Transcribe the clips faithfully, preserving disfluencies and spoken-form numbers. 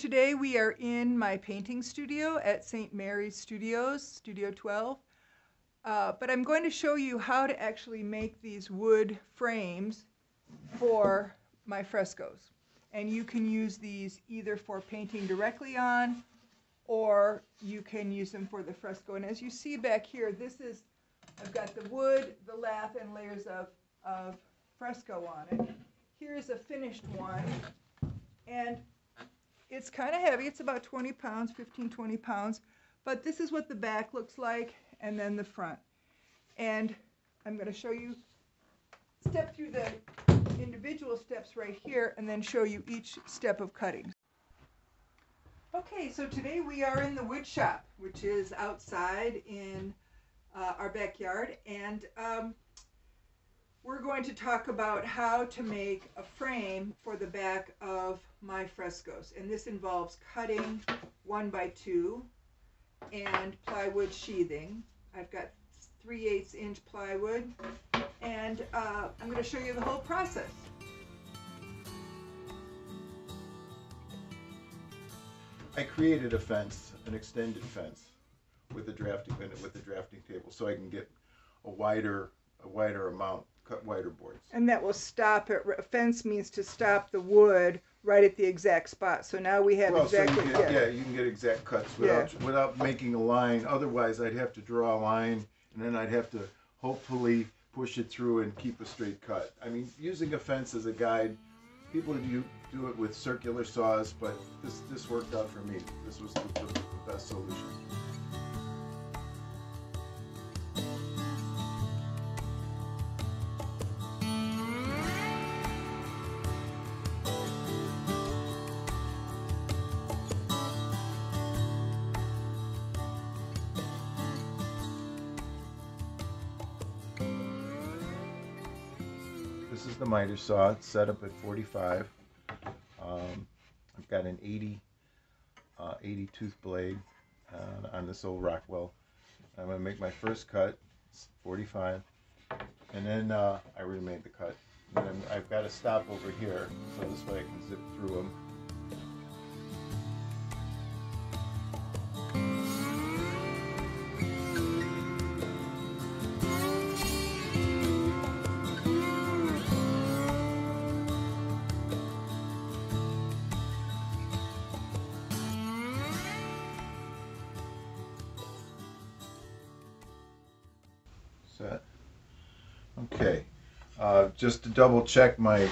today we are in my painting studio at Saint Mary's Studios, Studio twelve. Uh, but I'm going to show you how to actually make these wood frames for my frescoes. And you can use these either for painting directly on, or you can use them for the fresco. And as you see back here, this is, I've got the wood, the lath, and layers of, of fresco on it. Here's a finished one, and it's kind of heavy. It's about twenty pounds, fifteen, twenty pounds, but this is what the back looks like, and then the front. And I'm going to show you, step through the individual steps right here, and then show you each step of cutting. Okay, so today we are in the wood shop, which is outside in uh, our backyard, and um, we're going to talk about how to make a frame for the back of my frescoes. And this involves cutting one by two and plywood sheathing. I've got three eighths inch plywood, and uh, I'm going to show you the whole process. I created a fence, an extended fence, with a drafting with a drafting table, so I can get a wider a wider amount. Cut wider boards. And that will stop it. Fence means to stop the wood right at the exact spot. So now we have well, exactly. So you get, yeah. yeah, you can get exact cuts without yeah. without making a line. Otherwise, I'd have to draw a line, and then I'd have to hopefully push it through and keep a straight cut. I mean, using a fence as a guide, people do do it with circular saws, but this this worked out for me. This was the, the best solution. This is the miter saw. It's set up at forty-five. Um, I've got an eighty, uh, eighty tooth blade uh, on this old Rockwell. I'm going to make my first cut. It's forty-five, and then uh, I already made the cut. And then I've got a stop over here, so this way I can zip through them. Okay, uh, just to double check my,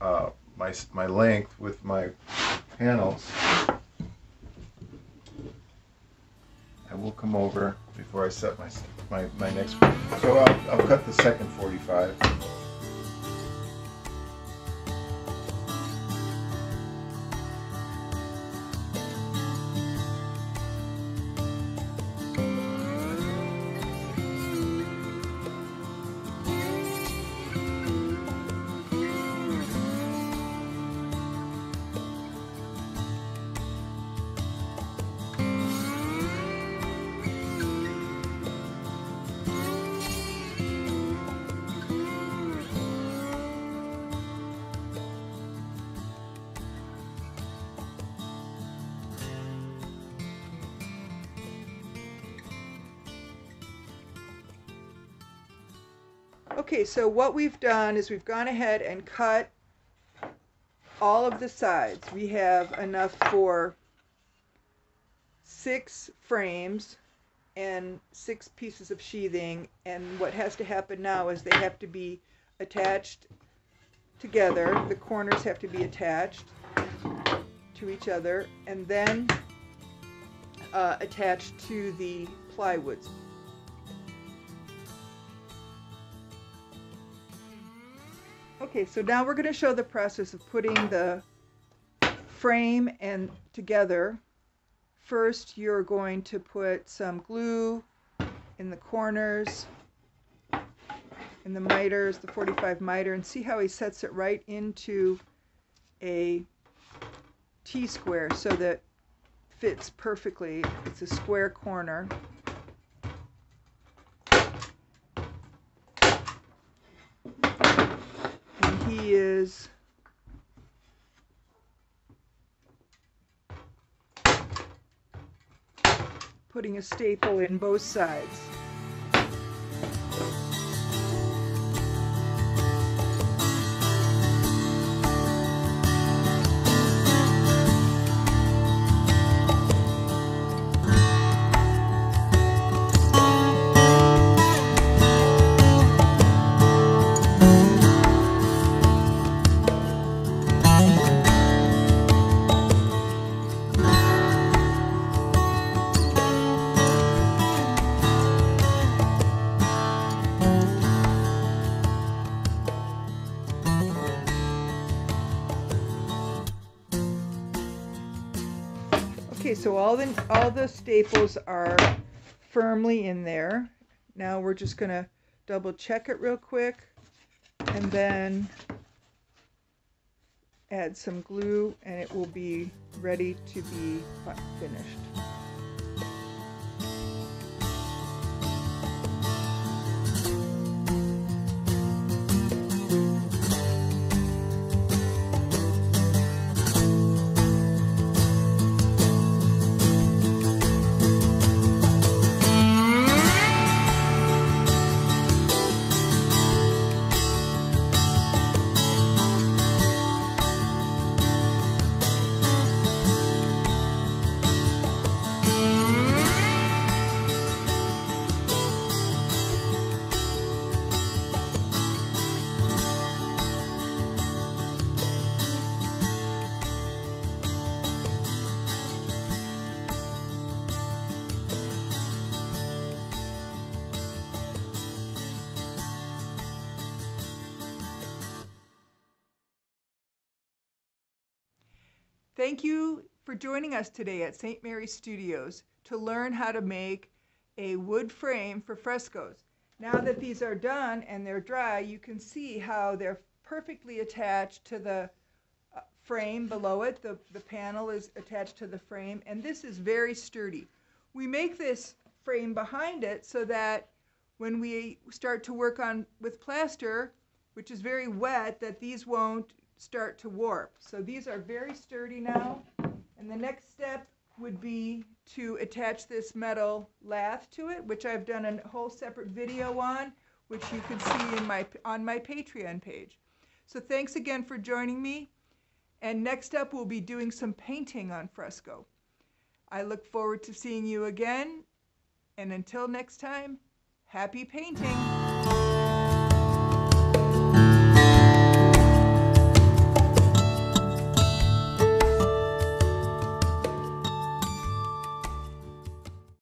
uh, my my length with my panels, I will come over before I set my my, my next. So I'll, I'll cut the second forty-five. Okay, so what we've done is we've gone ahead and cut all of the sides. We have enough for six frames and six pieces of sheathing, and what has to happen now is they have to be attached together. The corners have to be attached to each other and then uh, attached to the plywoods. Okay, so now we're going to show the process of putting the frame and together. First, you're going to put some glue in the corners, in the miters, the forty-five miter, and see how he sets it right into a T-square so that fits perfectly. It's a square corner. He is putting a staple in both sides. Okay, so all the all the staples are firmly in there. Now we're just gonna double check it real quick and then add some glue and it will be ready to be finished. Thank you for joining us today at Saint Mary's Studios to learn how to make a wood frame for frescoes. Now that these are done and they're dry, you can see how they're perfectly attached to the frame below it. The, the panel is attached to the frame, and this is very sturdy. We make this frame behind it so that when we start to work on with plaster, which is very wet, that these won't start to warp. So these are very sturdy now, and the next step would be to attach this metal lathe to it, which I've done a whole separate video on, which you can see in my on my Patreon page. So thanks again for joining me, and next up we'll be doing some painting on fresco. I look forward to seeing you again, and until next time, happy painting!